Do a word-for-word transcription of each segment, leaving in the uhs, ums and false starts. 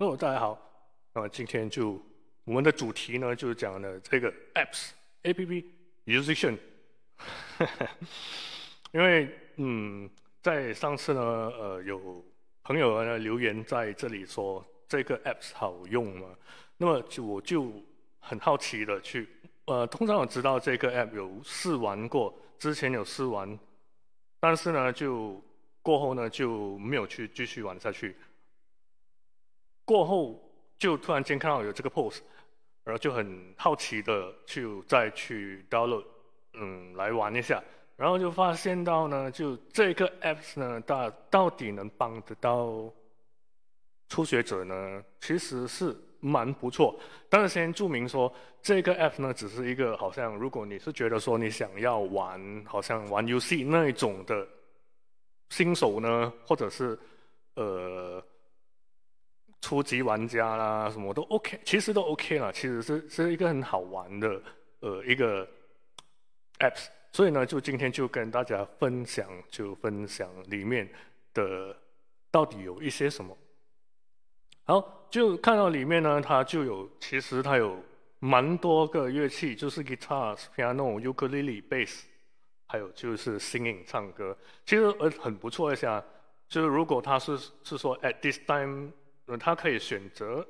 哦，大家好，那么今天就我们的主题呢，就是讲了这个 apps A P P musician， 因为嗯，在上次呢，呃，有朋友呢留言在这里说这个 apps 好用吗？那么就我就很好奇的去，呃，通常我知道这个 app 有试玩过，之前有试玩，但是呢就过后呢就没有去继续玩下去。过后就突然间看到有这个 post， 然后就很好奇的就再去 download， 嗯，来玩一下，然后就发现到呢，就这个 apps 呢，到到底能帮得到初学者呢，其实是蛮不错。但是先注明说，这个 app 呢，只是一个好像如果你是觉得说你想要玩，好像玩游戏那一种的新手呢，或者是呃。初级玩家啦，什么都 OK， 其实都 OK 啦，其实是是一个很好玩的呃一个 apps， 所以呢，就今天就跟大家分享，就分享里面的到底有一些什么。好，就看到里面呢，它就有，其实它有蛮多个乐器，就是 guitars、piano、ukulele、bass， 还有就是 singing 唱歌，其实呃很不错一下。就是如果它是是说 at this time。它可以选择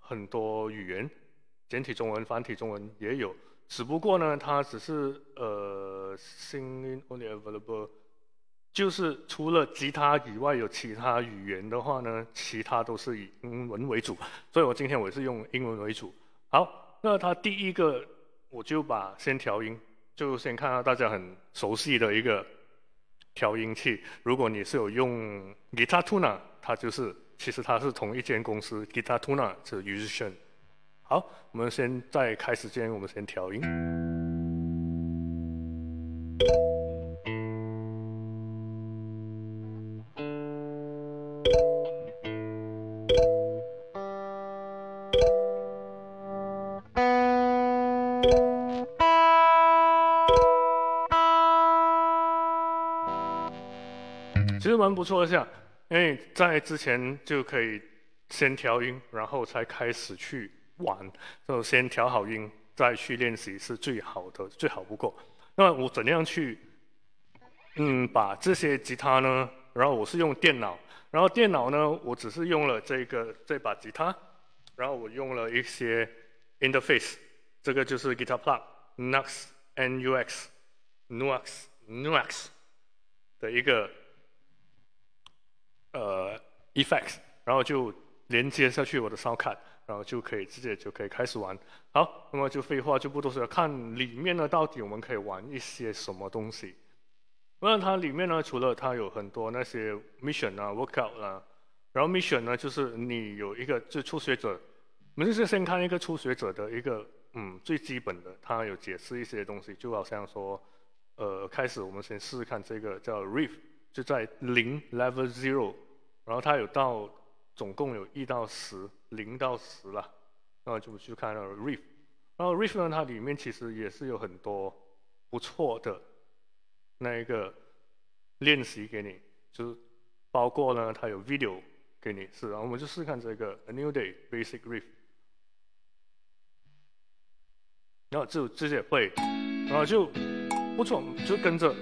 很多语言，简体中文、繁体中文也有。只不过呢，它只是呃 ，singing only available， 就是除了吉他以外有其他语言的话呢，其他都是以英文为主。所以我今天我是用英文为主。好，那它第一个我就把先调音，就先看到大家很熟悉的一个调音器。如果你是有用 GuitarTuna， 它就是。其实它是同一间公司 ，GuitarTuna 是 musician。好，我们先在开始之前，我们先调音。其实蛮不错的，像。因为在之前就可以先调音，然后才开始去玩。就先调好音，再去练习是最好的，最好不过。那我怎样去，嗯，把这些吉他呢？然后我是用电脑，然后电脑呢，我只是用了这个这把吉他，然后我用了一些 interface， 这个就是 guitar plug Nux Nux Nux Nux 的一个。呃 ，effects， 然后就连接下去我的 sound card， 然后就可以直接就可以开始玩。好，那么就废话就不多说，看里面呢到底我们可以玩一些什么东西。那它里面呢，除了它有很多那些 mission 啊、workout 啊，然后 mission 呢就是你有一个就初学者，我们就是先看一个初学者的一个嗯最基本的，它有解释一些东西，就好像说，呃，开始我们先试试看这个叫 riff。就在零 level zero， 然后它有到总共有一到十，零到十了，那就去看到 riff， 然后 riff 呢它里面其实也是有很多不错的那一个练习给你，就是包括呢它有 video 给你试，然后我们就试看这个 A New Day Basic Riff， 然后就直接会，然后就不错，就跟着。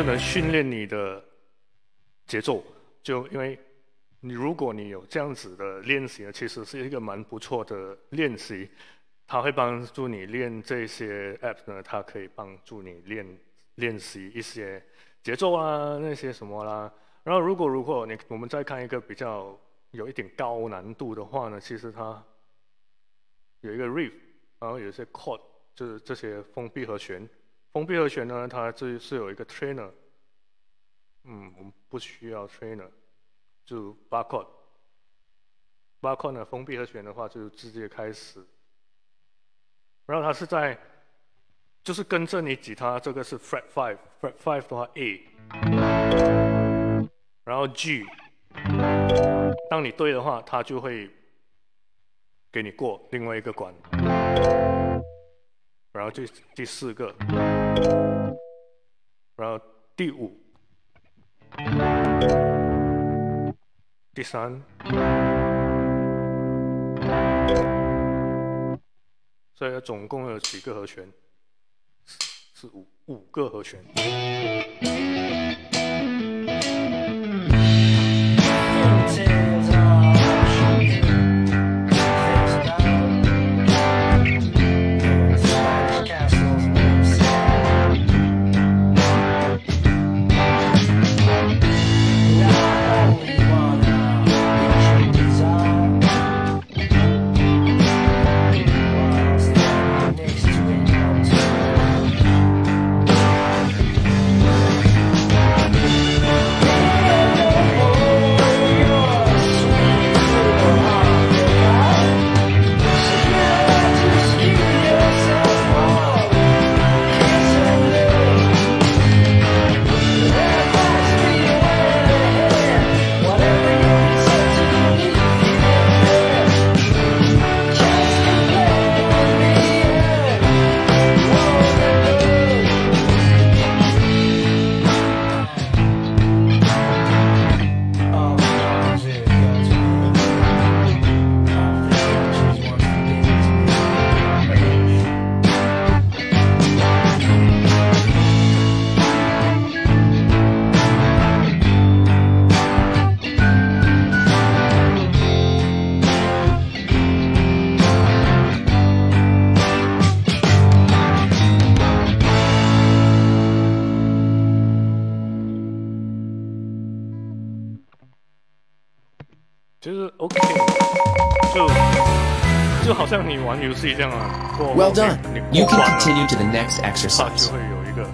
就能训练你的节奏。就因为你如果你有这样子的练习呢，其实是一个蛮不错的练习。它会帮助你练这些 app 呢，它可以帮助你练练习一些节奏啊，那些什么啦。然后如果如果你我们再看一个比较有一点高难度的话呢，其实它有一个 riff， 然后有一些 chord， 就是这些封闭和弦。封闭和弦呢，它就是有一个 trainer， 嗯，我们不需要 trainer， 就 bar chord。bar chord 呢，封闭和弦的话就直接开始。 然后它是在，就是跟着你吉他，这个是 fret five，fret five 的话 A， 然后 G， 当你对的话，它就会给你过另外一个关，然后就第四个，然后第五，第三，所以总共有几个和弦？是五五个和弦。Well done. You can continue to the next exercise. 它就会有一个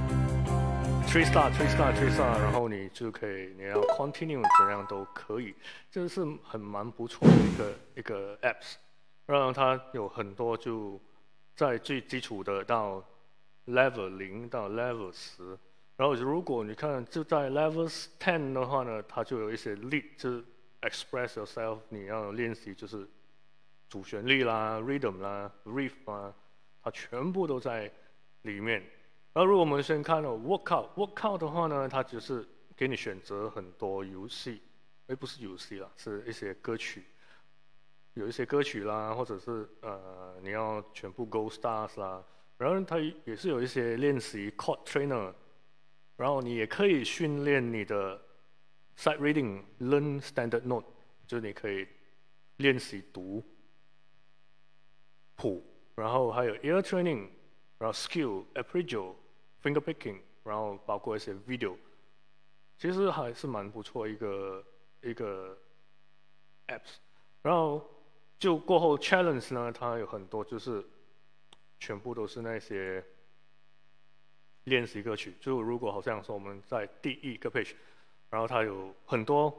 three star three star three star， 然后你就可以，你要 continue 怎样都可以，这是很蛮不错的一个一个 apps， 然后它有很多就在最基础的到 level 零到 level 十，然后如果你看就在 level ten 的话呢，它就有一些 lead， 就是 express yourself， 你要练习就是。 主旋律啦、rhythm 啦、riff 啦，它全部都在里面。然后如果我们先看了 workout，workout 的话呢，它只是给你选择很多游戏，哎，不是游戏啦，是一些歌曲，有一些歌曲啦，或者是呃，你要全部 gold stars 啦。然后它也是有一些练习 chord trainer， 然后你也可以训练你的 sight reading、learn standard note， 就是你可以练习读。 谱，然后还有 ear training， 然后 skill、arpeggio、finger picking， 然后包括一些 video， 其实还是蛮不错一个一个 apps。然后就过后 challenge 呢，它有很多就是全部都是那些练习歌曲。就如果好像说我们在第一个 page， 然后它有很多，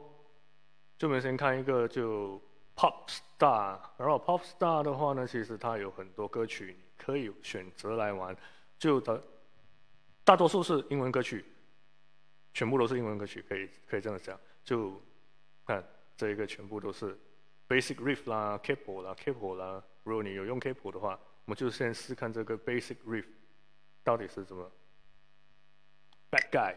就我们先看一个就。 Pop Star， 然后 Pop Star 的话呢，其实它有很多歌曲你可以选择来玩，就的大多数是英文歌曲，全部都是英文歌曲，可以可以这样讲。就看这一个全部都是 Basic Riff 啦、Capo 啦、Capo 啦。如果你有用 Capo 的话，我们就先试看这个 Basic Riff 到底是怎么。Bad Guy。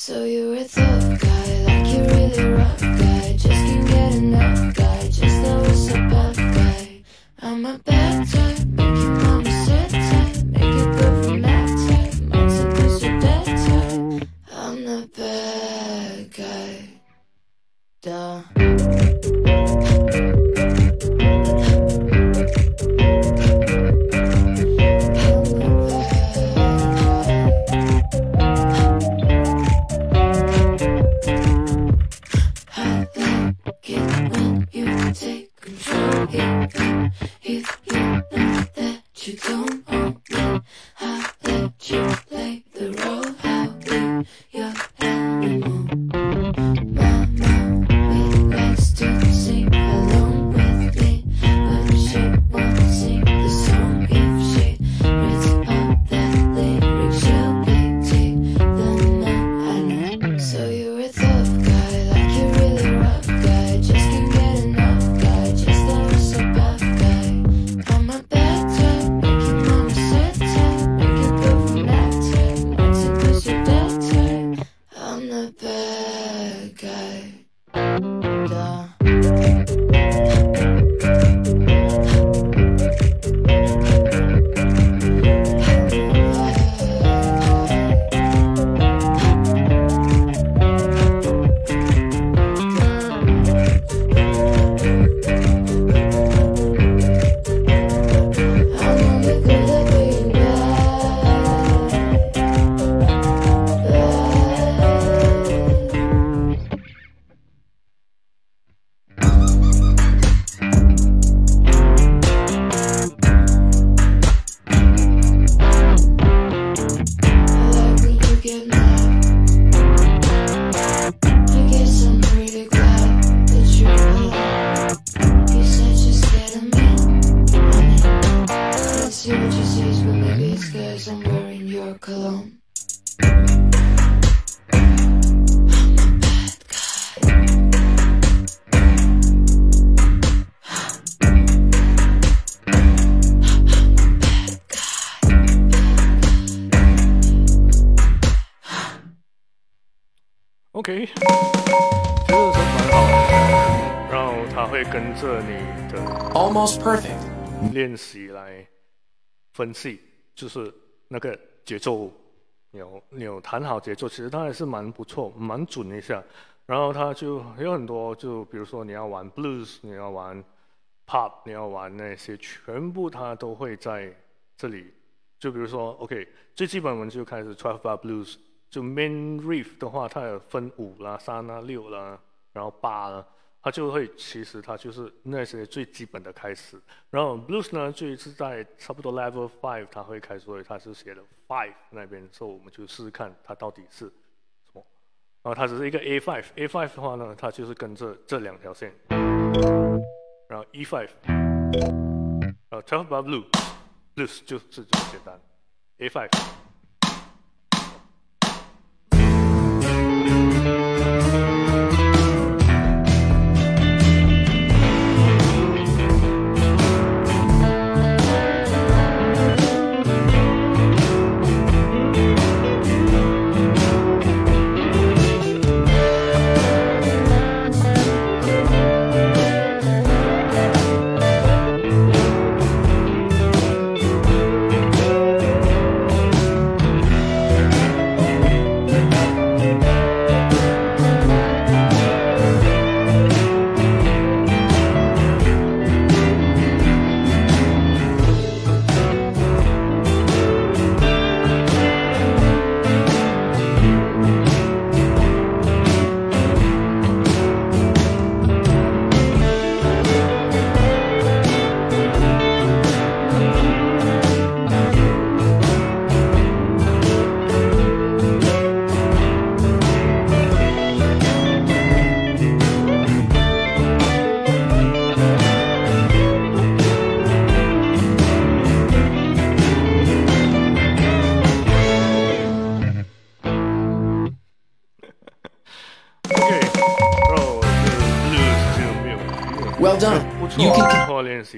So you're a tough guy, like you're really rough guy. Just can't get enough guy, just know what's above guy. I'm a bad type, make your mama sad type, make your girlfriend mad type, mine's a bitch or bad type. I'm the bad guy, duh. OK， 觉得这首蛮好的，然后它会跟着你的 almost perfect 练习来分析，就是那个节奏，你有你有弹好节奏，其实它还是蛮不错，蛮准一下。然后它就有很多，就比如说你要玩 blues， 你要玩 pop， 你要玩那些，全部它都会在这里。就比如说 OK， 最基本我们就开始 twelve bar blues。 就 main riff 的话，它有分五啦、三啦、六啦，然后八啦，它就会其实它就是那些最基本的开始。然后 blues 呢，就是在差不多 level five 它会开始，所以它是写的 five 那边，所以我们就试试看它到底是什么。然后它只是一个 A five， A five 的话呢，它就是跟着这两条线，然后 E five， 然后 twelve bar blues， blues 就是这么简单 ，A five。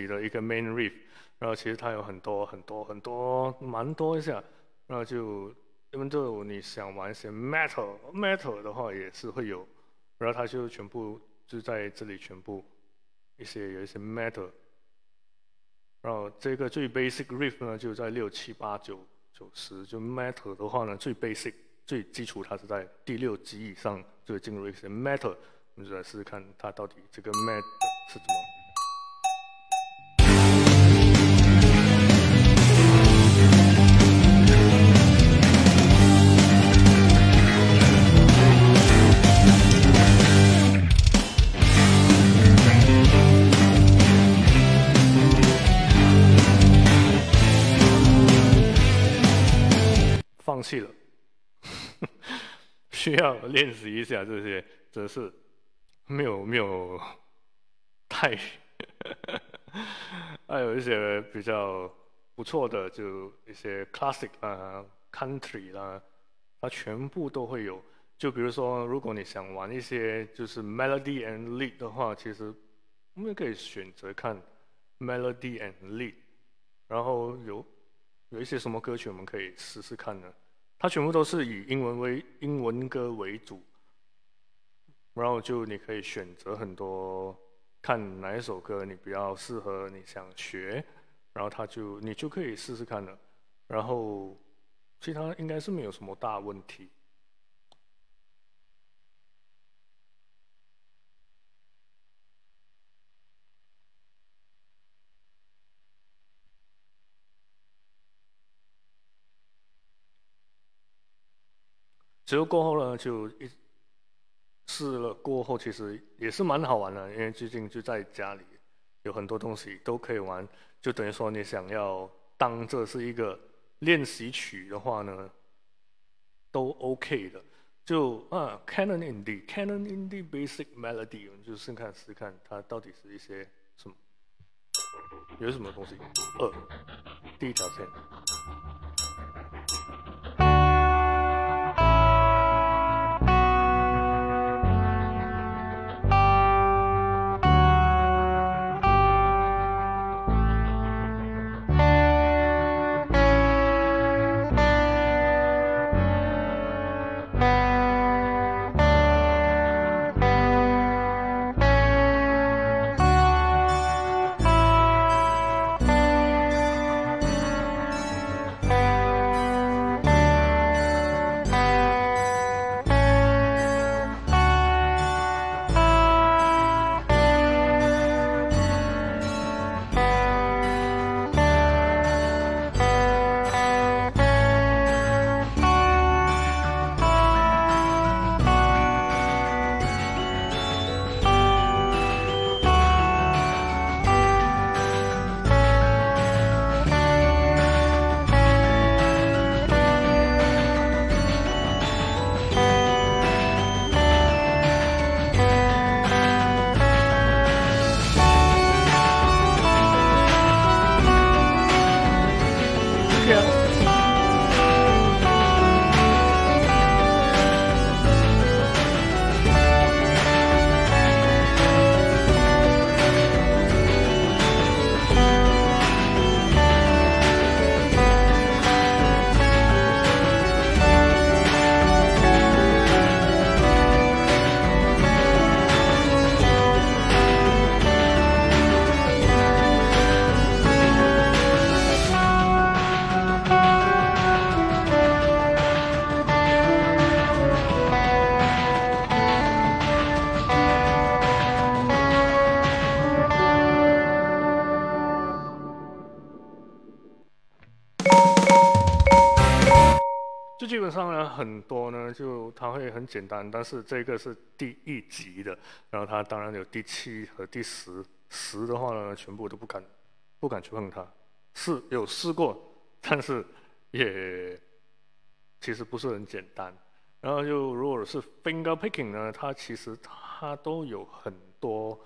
的一个 main riff， 然后其实它有很多很多很多蛮多一下，然后就 even though 你想玩一些 metal metal 的话也是会有，然后它就全部就在这里全部一些有一些 metal， 然后这个最 basic riff 呢就在六七八九九十，就 metal 的话呢最 basic 最基础它是在第六级以上就进入一些 metal， 我们就来试试看它到底这个 metal 是怎么。 放弃了，需要练习一下这些，只是没有没有太还有一些比较不错的，就一些 classic 啦、country 啦，它全部都会有。就比如说，如果你想玩一些就是 melody and lead 的话，其实我们可以选择看 melody and lead， 然后有。 有一些什么歌曲我们可以试试看呢？它全部都是以英文为英文歌为主，然后就你可以选择很多，看哪一首歌你比较适合，你想学，然后它就你就可以试试看了。然后其他应该是没有什么大问题。只有过后呢，就一试了过后，其实也是蛮好玩的，因为最近就在家里，有很多东西都可以玩。就等于说，你想要当这是一个练习曲的话呢，都 OK 的。就啊 ，Canon in D, Canon in D Basic Melody， 我们就试看试看它到底是一些什么，有什么东西。二，第一条线。 基本上呢，很多呢，就它会很简单，但是这个是第一级的，然后它当然有第七和第十，十的话呢，全部都不敢，不敢去碰它。试有试过，但是也其实不是很简单。然后就如果是 finger picking 呢，它其实它都有很多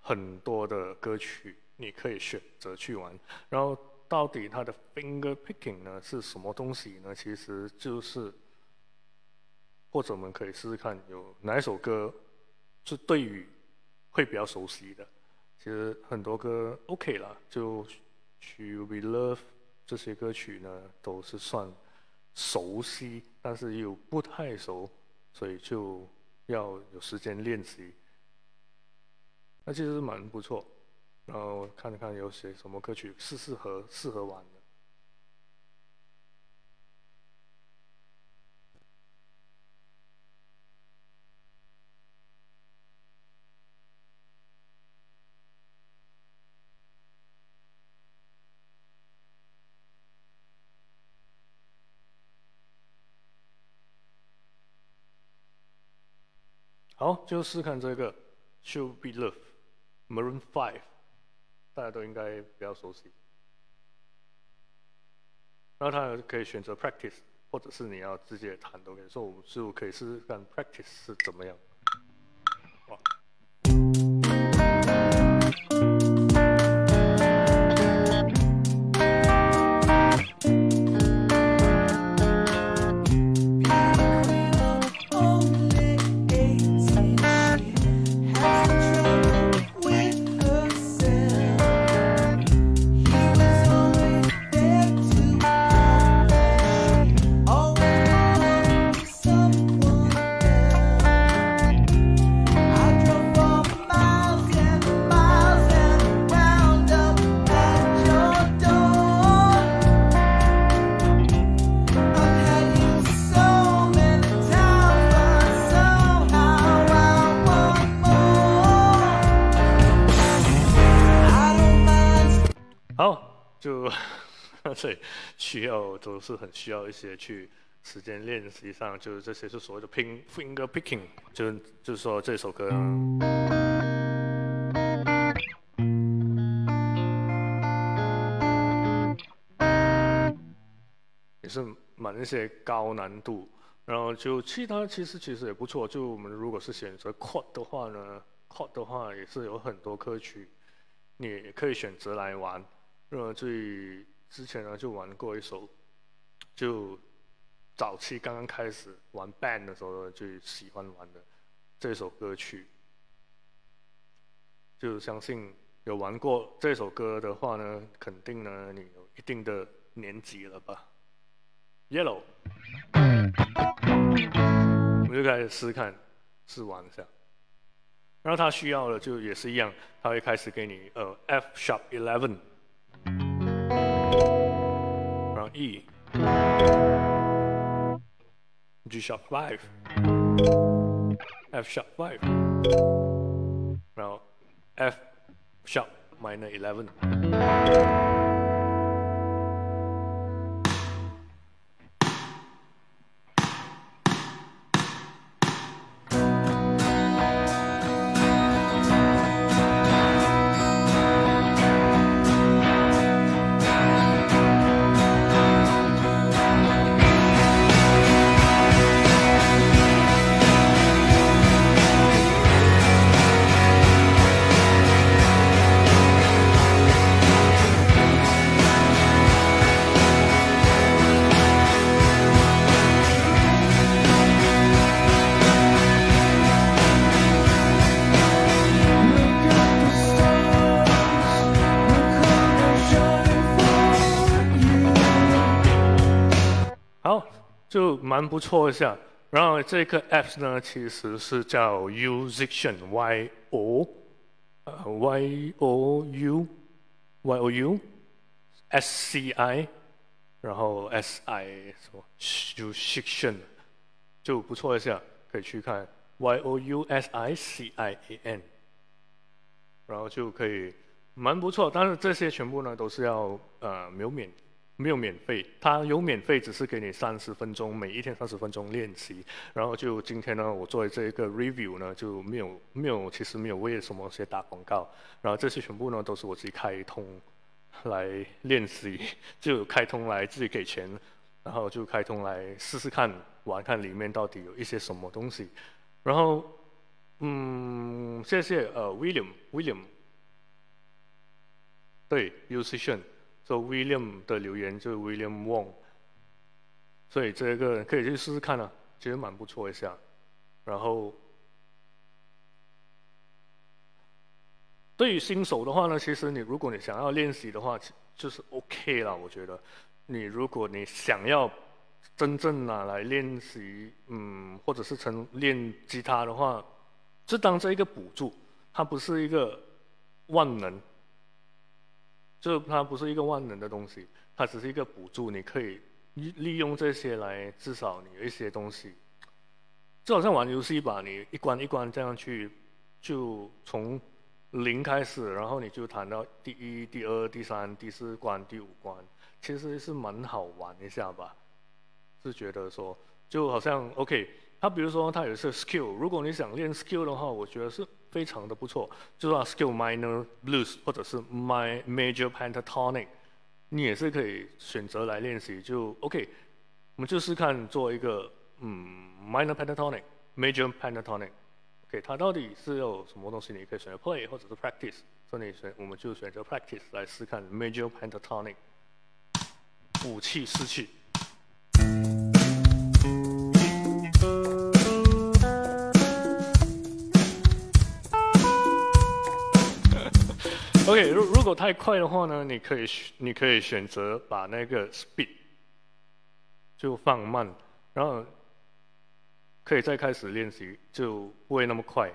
很多的歌曲你可以选择去玩，然后。 到底它的 finger picking 呢是什么东西呢？其实就是，或者我们可以试试看，有哪一首歌是对于会比较熟悉的。其实很多歌 OK 啦，就《She Will Be Loved》这些歌曲呢都是算熟悉，但是又不太熟，所以就要有时间练习。那其实蛮不错。然后看一看有些什么歌曲是适合适合玩的。 好，就试看这个《Should Be Love》，Maroon Five， 大家都应该比较熟悉。然后它可以选择 practice， 或者是你要直接弹都可以。所以我们就可以试试看 practice 是怎么样。 就所以需要都是很需要一些去时间练习上，就是这些是所谓的 ping finger picking， 就就是说这首歌，也是蛮一些高难度，然后就其他其实其实也不错。就我们如果是选择 chord 的话呢 ，chord 的话也是有很多歌曲，你也可以选择来玩。 呃，最之前呢就玩过一首，就早期刚刚开始玩 band 的时候最喜欢玩的这首歌曲，就相信有玩过这首歌的话呢，肯定呢你有一定的年纪了吧。Yellow， 我们就开始试看试玩一下。 然后他需要的就也是一样，他会开始给你呃 F sharp eleven。 然后 E，G sharp five，F sharp five， 然后 F sharp minor eleven， 就蛮不错一下，然后这个 apps 呢，其实是叫 musician，y o， 呃 y o u， y o u， s c i， 然后 s i 什么 musician， 就不错一下，可以去看 y o u s i c i a n， 然后就可以蛮不错，但是这些全部呢都是要呃没有免。 没有免费，它有免费，只是给你三十分钟，每一天三十分钟练习。然后就今天呢，我做这一个 review 呢，就没有没有，其实没有为什么些打广告。然后这些全部呢，都是我自己开通来练习，就开通来自己给钱，然后就开通来试试看玩看里面到底有一些什么东西。然后，嗯，谢谢呃 William William， 对 musician。 So William 的留言就是 William Wong， 所以这个可以去试试看啊，其实蛮不错一下。然后，对于新手的话呢，其实你如果你想要练习的话，就是 OK 啦，我觉得。你如果你想要真正拿来练习，嗯，或者是成练吉他的话，就当这一个补助，它不是一个万能，就它不是一个万能的东西，它只是一个补助，你可以利用这些来至少你有一些东西，就好像玩游戏吧，你一关一关这样去，就从零开始，然后你就弹到第一、第二、第三、第四关、第五关，其实是蛮好玩一下吧。是觉得说，就好像 OK， 他比如说他有一些 skill， 如果你想练 skill 的话，我觉得是非常的不错。就是啊 skill minor blues 或者是 my major pentatonic， 你也是可以选择来练习。就 OK， 我们就试看做一个嗯 minor pentatonic、major pentatonic。OK， 它到底是有什么东西你可以选择 play 或者是 practice， 所以你选我们就选择 practice 来试看 major pentatonic， 五气四气。OK， 如如果太快的话呢，你可以你可以选择把那个 speed 就放慢，然后可以再开始练习，就不会那么快。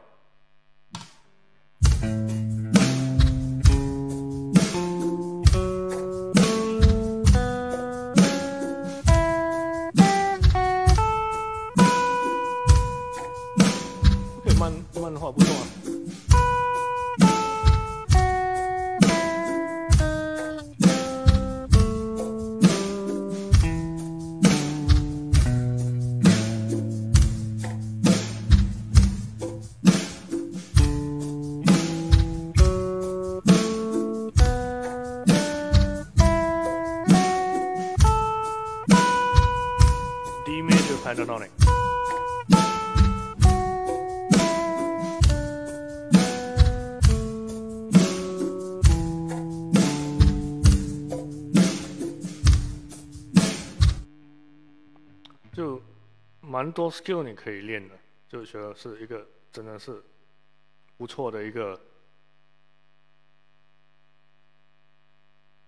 可以慢慢的话不错啊。就蛮多 skill 你可以练的，就觉得是一个真的是不错的一个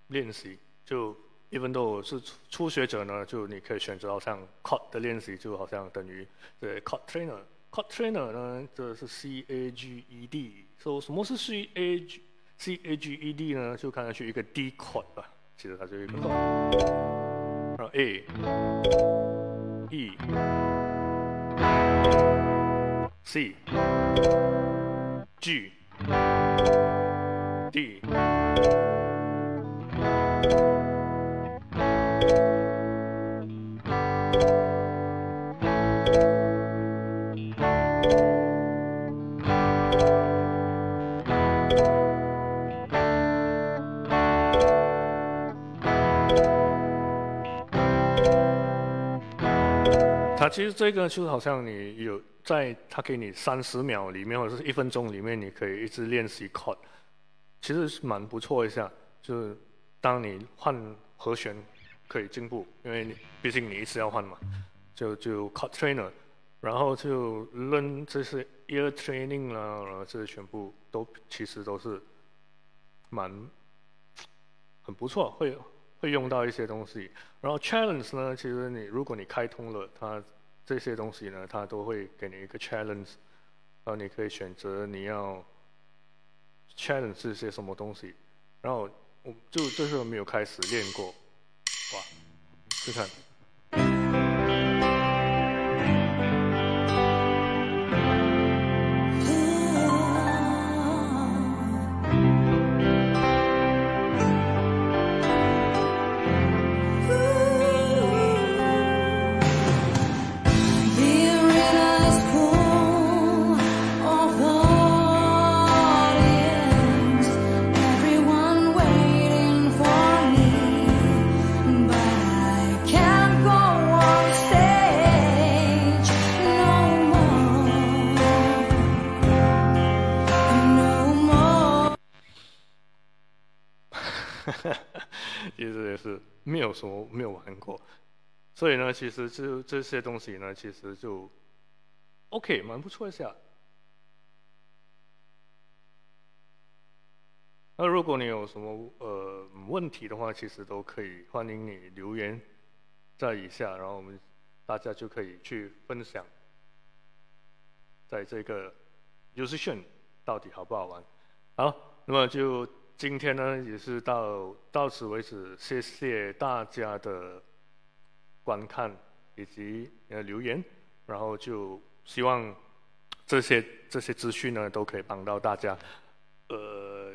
练习。就 even though 我是初学者呢，就你可以选择好像 chord 的练习，就好像等于对 chord trainer。chord trainer 呢，这是 C A G E D。So 什么是 C A G C A G E D 呢？就看上去一个 D chord 吧，其实它就是一个 chord。然后 A。E C G D它其实这个就好像你有在它给你三十秒里面或者是一分钟里面，你可以一直练习 chord， 其实是蛮不错一下。就是当你换和弦可以进步，因为你毕竟你一直要换嘛，就就 chord trainer， 然后就论这些 ear training 啦，然后这些全部都其实都是蛮很不错，会。会用到一些东西，然后 challenge 呢，其实你如果你开通了它这些东西呢，它都会给你一个 challenge， 然后你可以选择你要 challenge 这些什么东西，然后我就这时候没有开始练过，哇，试看。其实也是没有什么没有玩过，所以呢，其实就这些东西呢，其实就 OK， 蛮不错一下。那如果你有什么呃问题的话，其实都可以欢迎你留言在以下，然后我们大家就可以去分享，在这个 musician 到底好不好玩？好，那么就今天呢，也是到到此为止，谢谢大家的观看以及呃留言，然后就希望这些这些资讯呢都可以帮到大家，呃，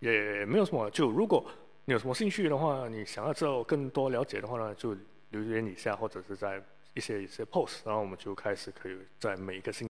也没有什么，就如果 你有什么兴趣的话，你想要知道更多了解的话呢，就留言一下，或者是在一些一些 post， 然后我们就开始可以在每一个星期